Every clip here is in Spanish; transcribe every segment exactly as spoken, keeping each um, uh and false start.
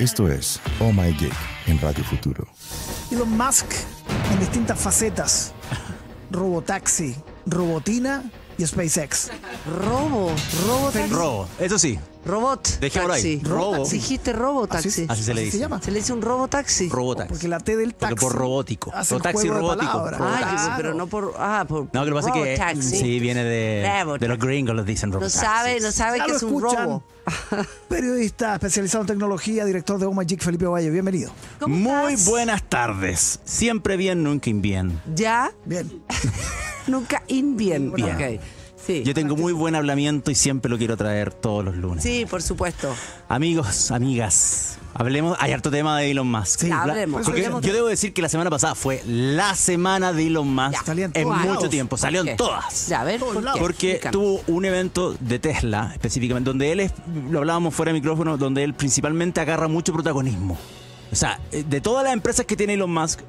Esto es Oh My Geek en Radio Futuro. Elon Musk en distintas facetas. Robotaxi, Robotina y SpaceX. Robo, Robotaxi. Robo, eso sí. Robot. Dejé por ahí. Robo. Dijiste Robotaxi. Así, así se le dice. ¿Se llama? Se le dice un Robotaxi. Robotaxi. Porque la T del taxi. Porque por robótico. Robotaxi robótico. Ah, claro. Pero no por. Ah, por. No, que lo que pasa es que. Sí, viene de, de los gringos, los dicen Robotaxi. No sabe, no sabe que es un robo. Periodista especializado en tecnología, director de Omagic, Felipe Ovalle. Bienvenido. Muy buenas tardes. Siempre bien, nunca invien. ¿Ya? Bien. Nunca invien. Bien. Ok. Sí, yo tengo muy buen hablamiento y siempre lo quiero traer todos los lunes. Sí, por supuesto. Amigos, amigas, hablemos. Hay harto tema de Elon Musk. Sí, la, hablemos. Porque hablemos. Yo debo decir que la semana pasada fue la semana de Elon Musk ya, en mucho lados. tiempo. Salieron todas. Ya, a ver, ¿por ¿por porque Explícanos. Tuvo un evento de Tesla, específicamente, donde él, es, lo hablábamos fuera de micrófono, donde él principalmente agarra mucho protagonismo. O sea, de todas las empresas que tiene Elon Musk,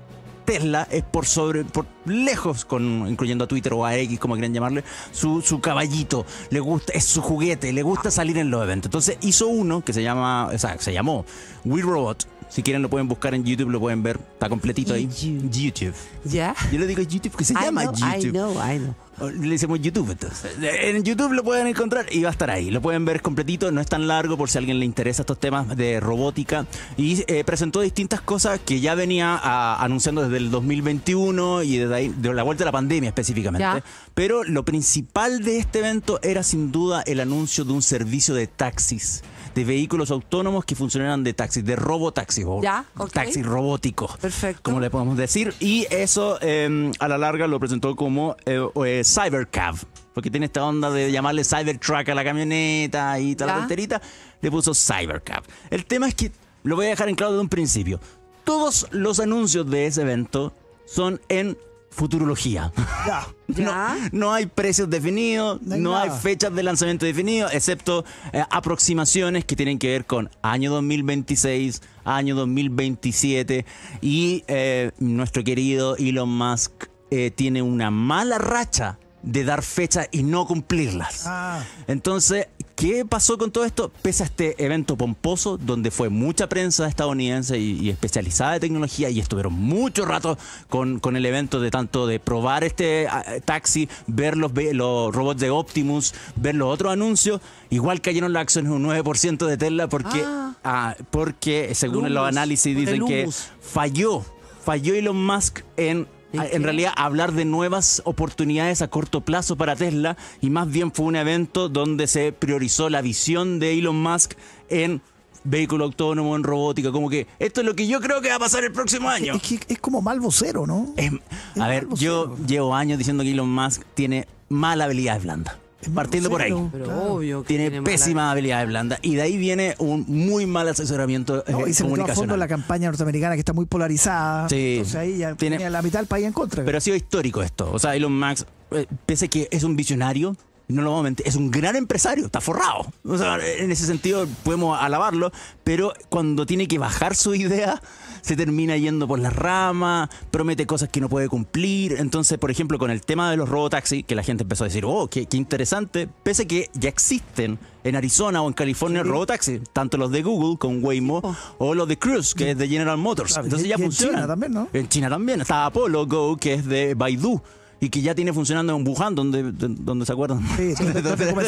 Tesla es por sobre por lejos, con, incluyendo a Twitter o a X, como quieran llamarle, su, su caballito, le gusta, es su juguete, le gusta salir en los eventos. Entonces hizo uno que se llama, o sea, se llamó We Robot. Si quieren lo pueden buscar en YouTube, lo pueden ver, está completito ahí. YouTube. ¿Ya? Yo le digo YouTube porque se I llama know, YouTube. I know, I know. Le decimos YouTube, entonces. En YouTube lo pueden encontrar y va a estar ahí. Lo pueden ver completito, no es tan largo por si a alguien le interesa estos temas de robótica. Y eh, presentó distintas cosas que ya venía a, anunciando desde el dos mil veintiuno y desde ahí, de la vuelta de la pandemia específicamente. Ya. Pero lo principal de este evento era sin duda el anuncio de un servicio de taxis, de vehículos autónomos que funcionaran de taxis, de robotaxis o ya, okay. taxis robóticos, perfecto, como le podemos decir. Y eso eh, a la larga lo presentó como eh, eh, Cybercab, porque tiene esta onda de llamarle Cybertruck a la camioneta y tal, la tonterita, le puso Cybercab. El tema es que, lo voy a dejar en claro desde un principio, todos los anuncios de ese evento son en futurología. Ya. ¿Ya? No, no hay precios definidos, no hay, no hay fechas de lanzamiento definidas, excepto eh, aproximaciones que tienen que ver con año dos mil veintiséis, año dos mil veintisiete. Y eh, nuestro querido Elon Musk eh, tiene una mala racha de dar fechas y no cumplirlas. Ah. Entonces, ¿qué pasó con todo esto? Pese a este evento pomposo, donde fue mucha prensa estadounidense y, y especializada de tecnología, y estuvieron mucho rato con, con el evento, de tanto de probar este uh, taxi, ver los, los robots de Optimus, ver los otros anuncios, igual cayeron las acciones un nueve por ciento de Tesla porque, ah. uh, porque según Lumus, los análisis, dicen que falló, falló Elon Musk en... En realidad, hablar de nuevas oportunidades a corto plazo para Tesla, y más bien fue un evento donde se priorizó la visión de Elon Musk en vehículo autónomo, en robótica, como que esto es lo que yo creo que va a pasar el próximo año. Es, es, es como mal vocero, ¿no? Es, a es ver, yo llevo años diciendo que Elon Musk tiene mala habilidad blanda. Partiendo por ahí. Pero claro. Obvio que tiene, tiene pésima mala... habilidad blanda. Y de ahí viene un muy mal asesoramiento no, eh, y se comunicacional. A fondo la campaña norteamericana, que está muy polarizada. Sí. Entonces ahí ya tiene... tenía la mitad del país en contra. Pero ha sido histórico esto. O sea, Elon Musk, eh, pese a que es un visionario, no lo vamos a mentir, es un gran empresario, está forrado. O sea, en ese sentido podemos alabarlo, pero cuando tiene que bajar su idea, se termina yendo por las ramas, promete cosas que no puede cumplir. Entonces, por ejemplo, con el tema de los robotaxis, que la gente empezó a decir, oh, qué, qué interesante, pese a que ya existen en Arizona o en California, sí, robotaxis, tanto los de Google con Waymo, oh, o los de Cruise, que sí, es de General Motors. Claro, entonces y, ya y funcionan. En China también, ¿no? En China también. Está Apollo Go, que es de Baidu, y que ya tiene funcionando en Wuhan, donde, donde se acuerdan. Sí, sí,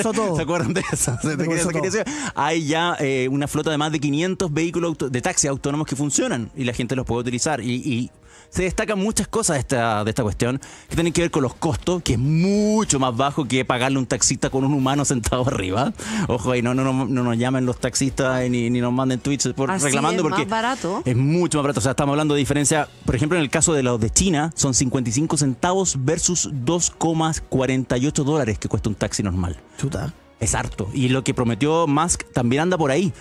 todo. ¿Se acuerdan de eso? ¿Se te quería, todo. Decir? Hay ya eh, una flota de más de quinientos vehículos de taxis autónomos que funcionan y la gente los puede utilizar. Y, y se destacan muchas cosas de esta, de esta cuestión que tienen que ver con los costos, que es mucho más bajo que pagarle un taxista con un humano sentado arriba. Ojo, ahí no, no, no, no nos llamen los taxistas ni, ni nos manden tweets por, reclamando, es porque más barato. Es mucho más barato. O sea, estamos hablando de diferencia, por ejemplo, en el caso de los de China, son cincuenta y cinco centavos versus sus dos coma cuarenta y ocho dólares que cuesta un taxi normal. Chuta. Es harto. Y lo que prometió Musk también anda por ahí.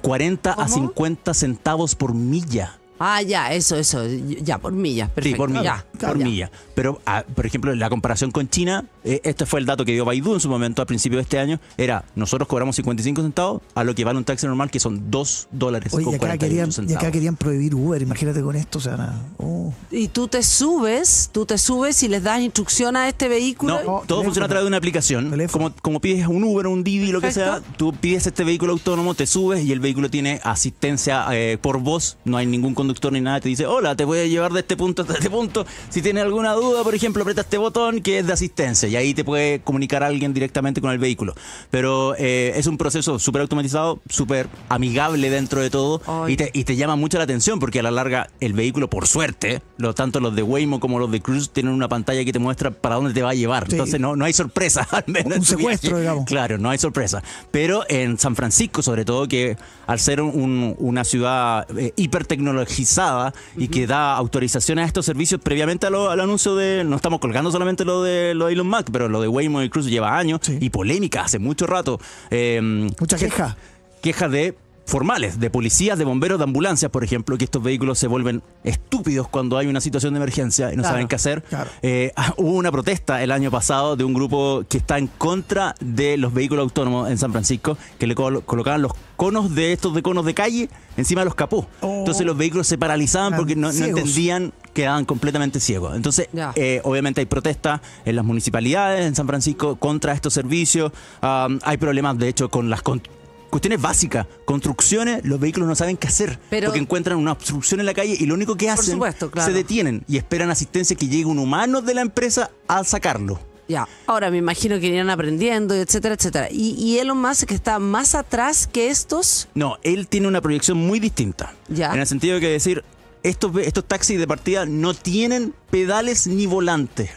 cuarenta ¿Cómo? A cincuenta centavos por milla. Ah, ya, eso, eso. Ya, por millas. Perfecto. Sí, por millas. claro, por ya. milla. Pero, a, por ejemplo, en la comparación con China, eh, este fue el dato que dio Baidu en su momento al principio de este año, era, nosotros cobramos cincuenta y cinco centavos a lo que vale un taxi normal, que son dos dólares. Oye, con y, acá cuarenta y ocho querían, centavos. Y acá querían prohibir Uber, imagínate con esto, o sea, oh. Y tú te subes, tú te subes y les das instrucción a este vehículo. No, no, todo teléfono. Funciona a través de una aplicación. Como, como pides un Uber, un Didi, lo Perfecto. que sea, tú pides este vehículo autónomo, te subes y el vehículo tiene asistencia eh, por voz, no hay ningún conductor ni nada, te dice, hola, te voy a llevar de este punto hasta este punto, si tienes alguna duda, por ejemplo, aprieta este botón que es de asistencia y ahí te puede comunicar a alguien directamente con el vehículo. Pero eh, es un proceso súper automatizado, súper amigable dentro de todo y te, y te llama mucho la atención porque a la larga el vehículo, por suerte, lo, tanto los de Waymo como los de Cruise tienen una pantalla que te muestra para dónde te va a llevar. Sí. Entonces no, no hay sorpresa, al menos. Un secuestro, digamos. Claro, no hay sorpresa. Pero en San Francisco, sobre todo, que al ser un, una ciudad eh, hipertecnologizada uh-huh. y que da autorizaciones a estos servicios previamente a lo, al anuncio de, no estamos colgando solamente lo de, lo de Elon Musk, pero lo de Waymo y Cruise lleva años sí. y polémica hace mucho rato. Eh, Muchas quejas. Quejas de... formales, de policías, de bomberos, de ambulancias, por ejemplo, que estos vehículos se vuelven estúpidos cuando hay una situación de emergencia y no claro, saben qué hacer. Claro. Eh, hubo una protesta el año pasado de un grupo que está en contra de los vehículos autónomos en San Francisco, que le col- colocaban los conos de estos de conos de calle encima de los capós. Oh. Entonces los vehículos se paralizaban ah, porque no, no entendían, quedaban completamente ciegos. Entonces, yeah. eh, obviamente hay protestas en las municipalidades en San Francisco contra estos servicios. Um, hay problemas, de hecho, con las con- cuestiones básicas, construcciones, los vehículos no saben qué hacer, pero, porque encuentran una obstrucción en la calle y lo único que hacen, por supuesto, claro. se detienen y esperan asistencia que llegue un humano de la empresa a sacarlo. Ya, ahora me imagino que irían aprendiendo, etcétera, etcétera. ¿Y, y Elon Musk está más atrás que estos? No, él tiene una proyección muy distinta, ya. en el sentido de que decir, estos, estos taxis de partida no tienen pedales ni volantes.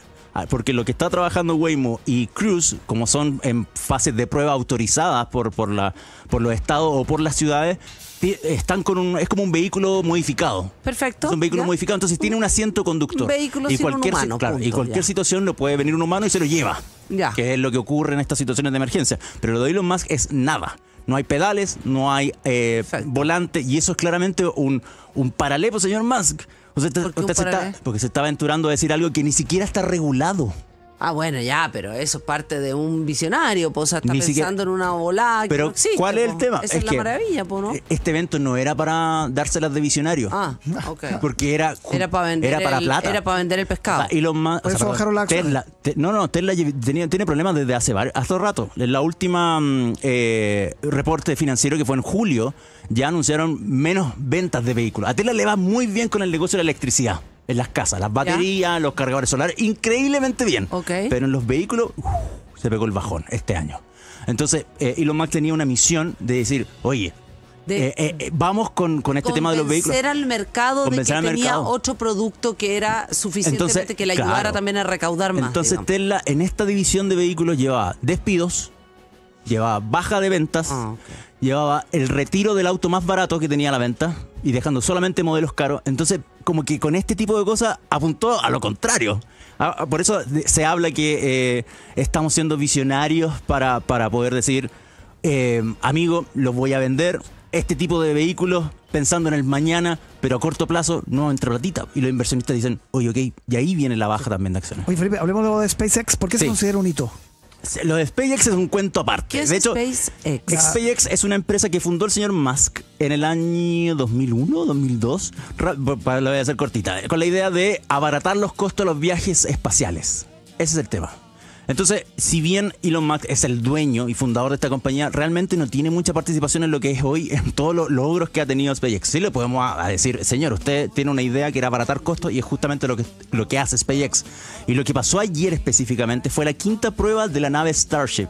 Porque lo que está trabajando Waymo y Cruise, como son en fases de prueba autorizadas por, por, la, por los estados o por las ciudades, están con un, es como un vehículo modificado. Perfecto. Es un vehículo ya. modificado, entonces tiene un asiento conductor. Un vehículo y sin cualquier, un humano, claro, punto, y cualquier ya. situación lo puede venir un humano y se lo lleva. Ya. Que es lo que ocurre en estas situaciones de emergencia. Pero lo de Elon Musk es nada. No hay pedales, no hay eh, volante, y eso es claramente un, un paralelo, señor Musk. O sea, ¿Por usted se está, porque se está aventurando a decir algo que ni siquiera está regulado. Ah, bueno, ya, pero eso es parte de un visionario, po, o sea, está ni pensando siquiera, en una volada que pero no existe. ¿Cuál po? es el tema? Esa es, es la maravilla, po, ¿no? Este evento no era para dárselas de visionario. Ah, ok. Porque era, era para vender era para el, plata. Era para vender el pescado. O sea, Elon Musk, Por eso o sea, bajaron la acción. Tesla, te, no, no, Tesla tenía, tiene problemas desde hace varios, hace rato. En la última eh, reporte financiero que fue en julio, ya anunciaron menos ventas de vehículos. A Tesla le va muy bien con el negocio de la electricidad. En las casas, las baterías, ¿Ya? los cargadores solares, increíblemente bien. Okay. Pero en los vehículos uf, se pegó el bajón este año. Entonces, eh, Elon Musk tenía una misión de decir, oye, de, eh, eh, vamos con, con este tema de los vehículos. Convencer al mercado de que tenía mercado. otro producto que era suficientemente entonces, que le ayudara claro. también a recaudar más. Entonces, digamos. Tesla en esta división de vehículos llevaba despidos, llevaba baja de ventas, ah, okay. llevaba el retiro del auto más barato que tenía a la venta y dejando solamente modelos caros. Entonces, como que con este tipo de cosas apuntó a lo contrario. Por eso se habla que eh, estamos siendo visionarios para, para poder decir, eh, amigo, los voy a vender, este tipo de vehículos, pensando en el mañana, pero a corto plazo no entra platita. Y los inversionistas dicen, oye, ok, y ahí viene la baja también de acciones. Oye, Felipe, hablemos luego de SpaceX. ¿Por qué sí. se considera un hito? Lo de SpaceX es un cuento aparte. ¿Qué es de hecho, SpaceX? SpaceX es una empresa que fundó el señor Musk en el año dos mil uno, dos mil dos. Ra- para, la voy a hacer cortita. Con la idea de abaratar los costos de los viajes espaciales. Ese es el tema. Entonces, si bien Elon Musk es el dueño y fundador de esta compañía, realmente no tiene mucha participación en lo que es hoy, en todos los logros que ha tenido SpaceX. Sí le podemos a, a decir, señor, usted tiene una idea que era abaratar costos y es justamente lo que, lo que hace SpaceX. Y lo que pasó ayer específicamente fue la quinta prueba de la nave Starship,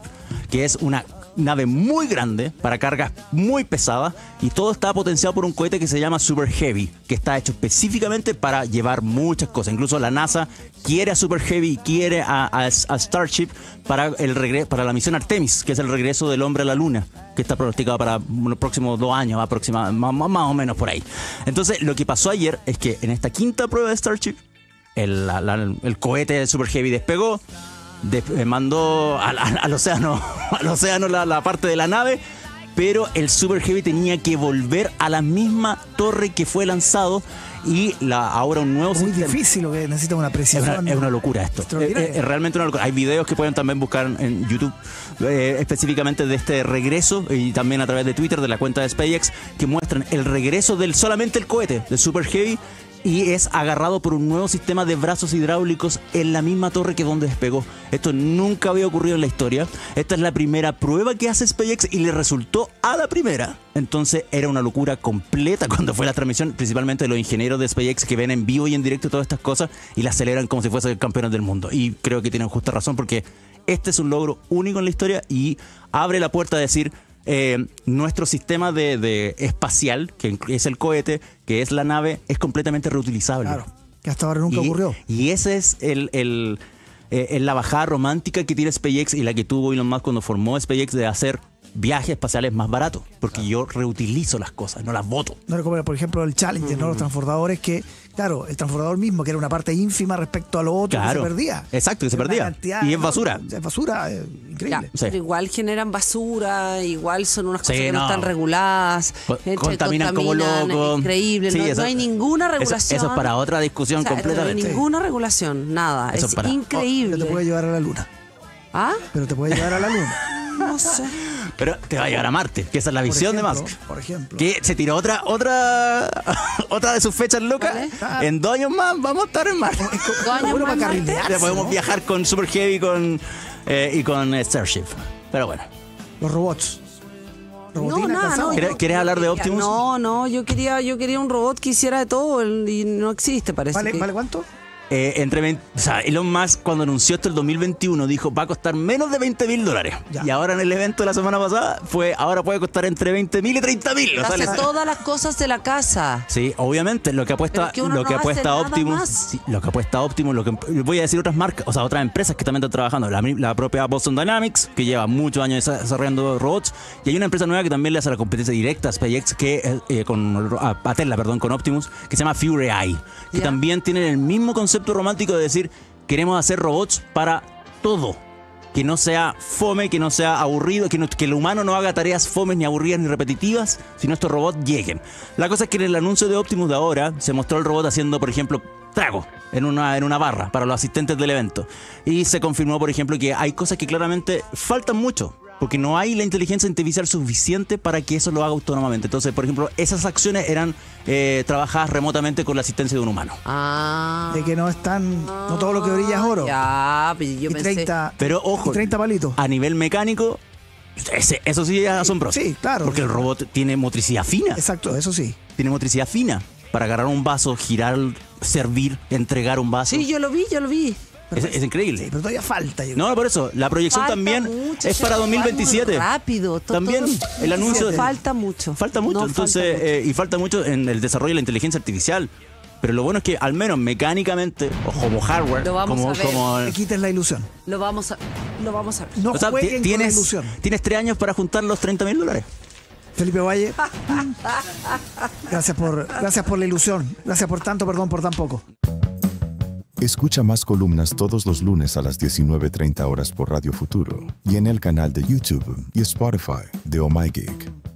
que es una nave muy grande para cargas muy pesadas y todo está potenciado por un cohete que se llama Super Heavy, que está hecho específicamente para llevar muchas cosas. Incluso la NASA quiere a Super Heavy, quiere a, a, a Starship para, el regre- para la misión Artemis, que es el regreso del hombre a la luna, que está pronosticado para los próximos dos años, aproxima, más, más o menos por ahí. Entonces, lo que pasó ayer es que en esta quinta prueba de Starship, el, la, la, el cohete Super Heavy despegó, De, eh, mandó al, al, al océano, al océano la, la parte de la nave, pero el Super Heavy tenía que volver a la misma torre que fue lanzado y la, ahora un nuevo muy sistema. Difícil, lo que necesita una precisión. Es una, es una locura esto. Es, es, es realmente una locura. Hay videos que pueden también buscar en YouTube eh, específicamente de este regreso, y también a través de Twitter de la cuenta de SpaceX, que muestran el regreso del solamente el cohete, del Super Heavy, y es agarrado por un nuevo sistema de brazos hidráulicos en la misma torre que donde despegó. Esto nunca había ocurrido en la historia. Esta es la primera prueba que hace SpaceX y le resultó a la primera. Entonces era una locura completa cuando fue la transmisión, principalmente de los ingenieros de SpaceX, que ven en vivo y en directo todas estas cosas y las celebran como si fuesen campeones del mundo. Y creo que tienen justa razón, porque este es un logro único en la historia y abre la puerta a decir... Eh, nuestro sistema de, de espacial, que es el cohete, que es la nave, es completamente reutilizable. Claro, que hasta ahora nunca y, ocurrió. Y esa es el, el, eh, la bajada romántica que tiene SpaceX y la que tuvo Elon Musk cuando formó SpaceX, de hacer viajes espaciales más baratos, porque claro, yo reutilizo las cosas, no las boto. No recuerdo, por ejemplo, el Challenger, mm. ¿no? Los transbordadores que... Claro, el transbordador mismo, que era una parte ínfima respecto a lo otro, claro, que se perdía. Exacto, que se perdía. Cantidad, y es basura. Es basura, es increíble. Ya, sí. Pero igual generan basura, igual son unas cosas sí, que no, no están reguladas. Gente, contaminan, contaminan como locos. Increíble. Sí, no, eso, no hay ninguna regulación. Eso, eso es para otra discusión, o sea, completamente. No hay ninguna regulación, nada. Eso es para, increíble. Oh, pero te puede llevar a la luna. ¿Ah? Pero te puede llevar a la luna. No sé. Pero te va a llevar a Marte, que esa es la visión de Musk. Por ejemplo. Que se tiró otra otra otra de sus fechas locas. ¿Vale? En dos años más vamos a estar en Marte. Dos años más para Marte. Podemos ¿no? viajar con Super Heavy con, eh, y con eh, Starship. Pero bueno. Los robots. No, nada, no, ¿Quieres, yo, ¿quieres yo hablar quería, de Optimus? No, no, yo quería yo quería un robot que hiciera de todo y no existe, parece. ¿Vale, que... ¿vale cuánto? Eh, entre o sea, Elon Musk, cuando anunció esto el dos mil veintiuno, dijo va a costar menos de veinte mil dólares. Ya. Y ahora en el evento de la semana pasada fue ahora puede costar entre veinte mil y treinta mil. Hace o sea, todas las cosas de la casa. Sí, obviamente lo que apuesta que lo que no apuesta Optimus, sí, lo que apuesta Optimus, lo que voy a decir otras marcas, o sea, otras empresas que también están trabajando, la, la propia Boston Dynamics, que lleva muchos años desarrollando robots, y hay una empresa nueva que también le hace la competencia directa a SpaceX que eh, con a, a Tesla, perdón, con Optimus, que se llama Fury Eye, que yeah. también tienen el mismo concepto romántico de decir, queremos hacer robots para todo, que no sea fome, que no sea aburrido, que, no, que el humano no haga tareas fomes, ni aburridas, ni repetitivas, sino estos robots lleguen. La cosa es que en el anuncio de Optimus de ahora se mostró el robot haciendo, por ejemplo, trago en una, en una barra para los asistentes del evento, y se confirmó, por ejemplo, que hay cosas que claramente faltan mucho, porque no hay la inteligencia artificial suficiente para que eso lo haga autónomamente. Entonces, por ejemplo, esas acciones eran eh, trabajadas remotamente con la asistencia de un humano. Ah. De que no están... No todo lo que brilla es oro. Ya, pero yo pensé... treinta, pero ojo, treinta palitos. A nivel mecánico, ese, eso sí es asombroso. Sí, claro. Porque el robot tiene motricidad fina. Exacto, eso sí. Tiene motricidad fina para agarrar un vaso, girar, servir, entregar un vaso. Sí, yo lo vi, yo lo vi. Es, es increíble. Sí, pero todavía falta. Yo no, no, por eso. La proyección falta también mucho, es para dos mil veintisiete. Rápido. Todo, también todo el anuncio. Falta mucho. Falta mucho. No, entonces, falta mucho. Eh, y falta mucho en el desarrollo de la inteligencia artificial. Pero lo bueno es que, al menos mecánicamente, o como hardware, lo vamos como, a ver. Como... Te quites la ilusión. Lo vamos a, lo vamos a ver. No, o sea, jueguen con la ilusión. Tienes tres años para juntar los treinta mil dólares. Felipe Ovalle, gracias por, gracias por la ilusión. Gracias por tanto, perdón por tan poco. Escucha más columnas todos los lunes a las diecinueve treinta horas por Radio Futuro y en el canal de YouTube y Spotify de Oh My Geek.